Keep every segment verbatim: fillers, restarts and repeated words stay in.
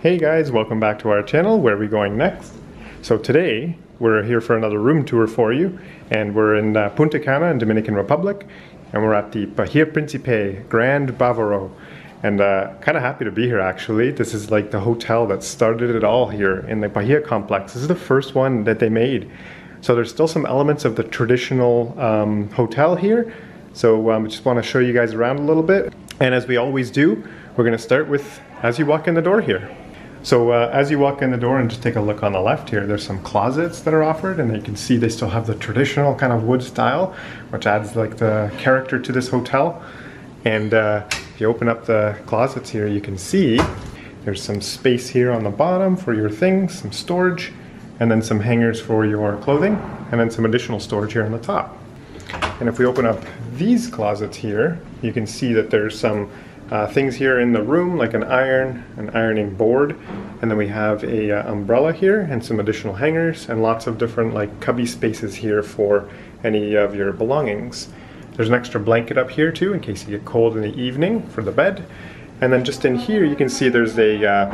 Hey guys, welcome back to our channel, Where We Going Next. So today we're here for another room tour for you, and we're in uh, Punta Cana in Dominican Republic, and we're at the Bahia Principe Grand Bavaro, and uh, kind of happy to be here actually. This is like the hotel that started it all here in the Bahia complex. This is the first one that they made. So there's still some elements of the traditional um, hotel here. So I um, just want to show you guys around a little bit. And as we always do, we're going to start with as you walk in the door here. So uh, as you walk in the door and just take a look on the left here, there's some closets that are offered, and you can see they still have the traditional kind of wood style, which adds like the character to this hotel. And uh, if you open up the closets here, you can see there's some space here on the bottom for your things, some storage, and then some hangers for your clothing, and then some additional storage here on the top. And if we open up these closets here, you can see that there's some Uh, things here in the room, like an iron, an ironing board, and then we have a uh, umbrella here and some additional hangers and lots of different like cubby spaces here for any of your belongings. There's an extra blanket up here too in case you get cold in the evening for the bed. And then just in here you can see there's a uh,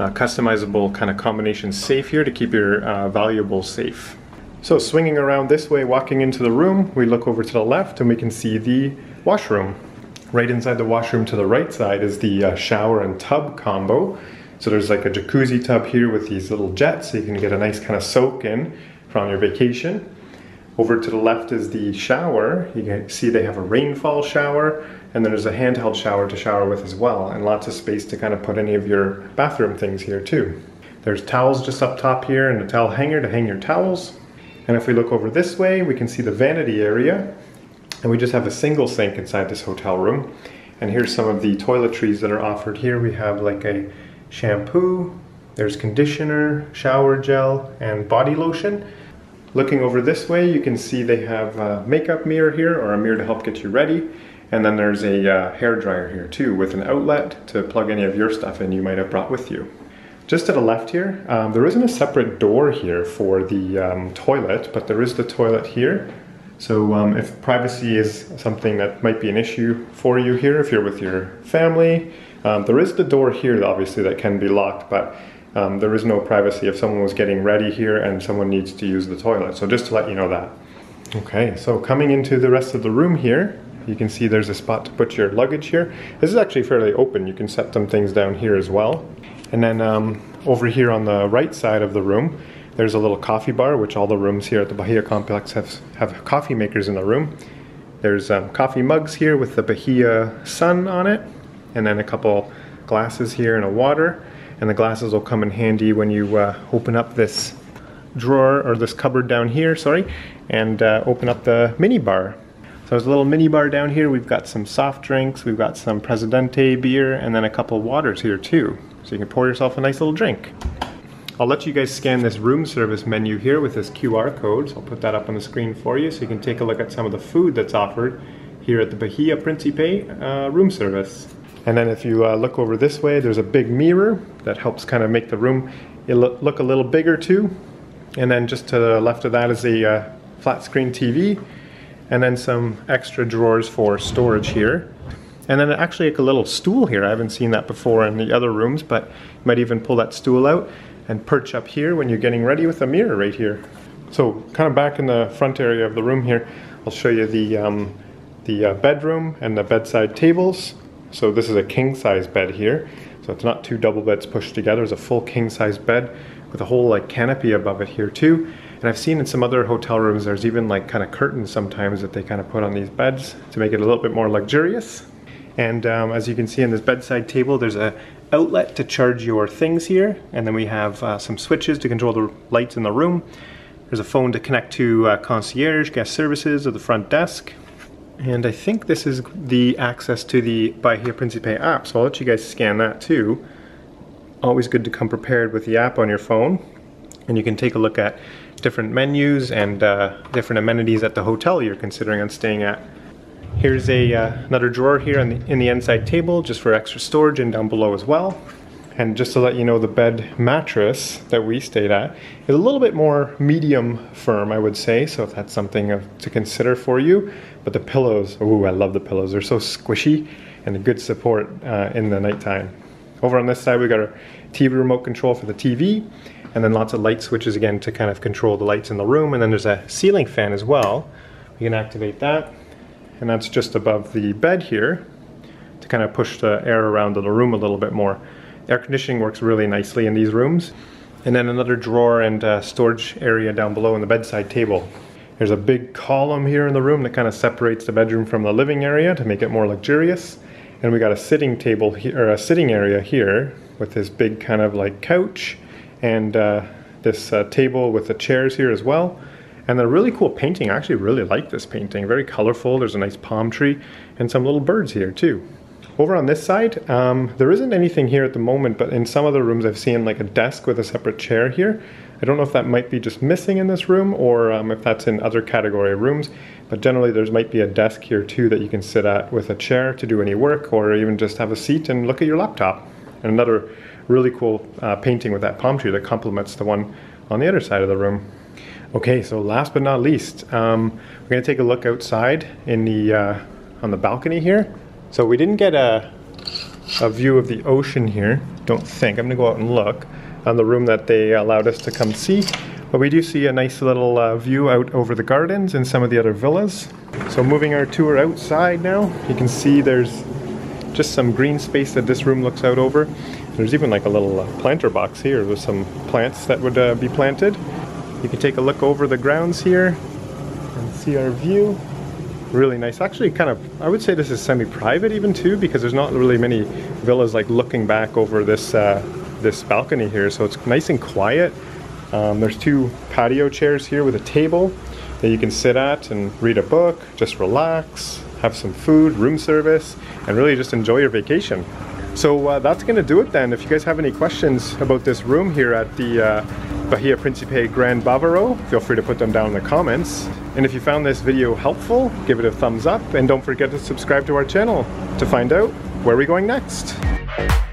uh, customizable kind of combination safe here to keep your uh, valuables safe. So swinging around this way, walking into the room, we look over to the left and we can see the washroom. Right inside the washroom to the right side is the uh, shower and tub combo. So there's like a jacuzzi tub here with these little jets, so you can get a nice kind of soak in from your vacation. Over to the left is the shower. You can see they have a rainfall shower, and then there's a handheld shower to shower with as well, and lots of space to kind of put any of your bathroom things here too. There's towels just up top here and a towel hanger to hang your towels. And if we look over this way, we can see the vanity area. And we just have a single sink inside this hotel room. And here's some of the toiletries that are offered here. We have like a shampoo, there's conditioner, shower gel, and body lotion. Looking over this way, you can see they have a makeup mirror here, or a mirror to help get you ready. And then there's a uh, hair dryer here too, with an outlet to plug any of your stuff in you might have brought with you. Just to the left here, um, there isn't a separate door here for the um, toilet, but there is the toilet here. So um, if privacy is something that might be an issue for you here, if you're with your family, um, there is the door here obviously that can be locked, but um, there is no privacy if someone was getting ready here and someone needs to use the toilet. So just to let you know that. Okay, so coming into the rest of the room here, you can see there's a spot to put your luggage here. This is actually fairly open. You can set some things down here as well. And then um, over here on the right side of the room, there's a little coffee bar, which all the rooms here at the Bahia complex have, have coffee makers in the room. There's um, coffee mugs here with the Bahia sun on it, and then a couple glasses here and a water. And the glasses will come in handy when you uh, open up this drawer, or this cupboard down here, sorry, and uh, open up the mini bar. So there's a little mini bar down here. We've got some soft drinks, we've got some Presidente beer, and then a couple waters here too. So you can pour yourself a nice little drink. I'll let you guys scan this room service menu here with this Q R code, so I'll put that up on the screen for you so you can take a look at some of the food that's offered here at the Bahia Principe uh, room service. And then if you uh, look over this way, there's a big mirror that helps kind of make the room look a little bigger too. And then just to the left of that is a uh, flat screen T V, and then some extra drawers for storage here. And then actually like a little stool here. I haven't seen that before in the other rooms, but you might even pull that stool out and perch up here when you're getting ready with a mirror right here. So kind of back in the front area of the room here, I'll show you the, um, the uh, bedroom and the bedside tables. So this is a king-size bed here. So it's not two double beds pushed together. It's a full king-size bed with a whole like canopy above it here too. And I've seen in some other hotel rooms, there's even like kind of curtains sometimes that they kind of put on these beds to make it a little bit more luxurious. And um, as you can see in this bedside table, there's a outlet to charge your things here, and then we have uh, some switches to control the lights in the room. There's a phone to connect to uh, concierge, guest services, or the front desk. And I think this is the access to the Bahia Principe app, so I'll let you guys scan that too. Always good to come prepared with the app on your phone, and you can take a look at different menus and uh, different amenities at the hotel you're considering on staying at. Here's a, uh, another drawer here in the, in the inside table, just for extra storage, and down below as well. And just to let you know, the bed mattress that we stayed at is a little bit more medium firm, I would say, so if that's something of, to consider for you. But the pillows, ooh, I love the pillows. They're so squishy and a good support uh, in the nighttime. Over on this side, we got our T V remote control for the T V, and then lots of light switches again to kind of control the lights in the room. And then there's a ceiling fan as well. We can activate that, and that's just above the bed here to kind of push the air around in the room a little bit more. Air conditioning works really nicely in these rooms. And then another drawer and uh, storage area down below in the bedside table. There's a big column here in the room that kind of separates the bedroom from the living area to make it more luxurious. And we got a sitting table here, or a sitting area here, with this big kind of like couch, and uh, this uh, table with the chairs here as well. And a really cool painting. I actually really like this painting. Very colorful. There's a nice palm tree and some little birds here too. Over on this side, um, there isn't anything here at the moment, but in some other rooms I've seen like a desk with a separate chair here. I don't know if that might be just missing in this room, or um, if that's in other category of rooms, but generally there might be a desk here too that you can sit at with a chair to do any work, or even just have a seat and look at your laptop. And another really cool uh, painting with that palm tree that complements the one on the other side of the room. Okay, so last but not least, um, we're going to take a look outside in the uh, on the balcony here. So we didn't get a, a view of the ocean here, don't think. I'm gonna go out and look on the room that they allowed us to come see. But we do see a nice little uh, view out over the gardens and some of the other villas. So moving our tour outside now, you can see there's just some green space that this room looks out over. There's even like a little uh, planter box here with some plants that would uh, be planted. You can take a look over the grounds here and see our view. Really nice. Actually, kind of, I would say this is semi-private even too, because there's not really many villas like looking back over this uh, this balcony here, so it's nice and quiet. Um, there's two patio chairs here with a table that you can sit at and read a book, just relax, have some food, room service, and really just enjoy your vacation. So uh, that's going to do it then. If you guys have any questions about this room here at the uh, Bahia Principe Grand Bavaro, feel free to put them down in the comments. And if you found this video helpful, give it a thumbs up, and don't forget to subscribe to our channel to find out where we're going next.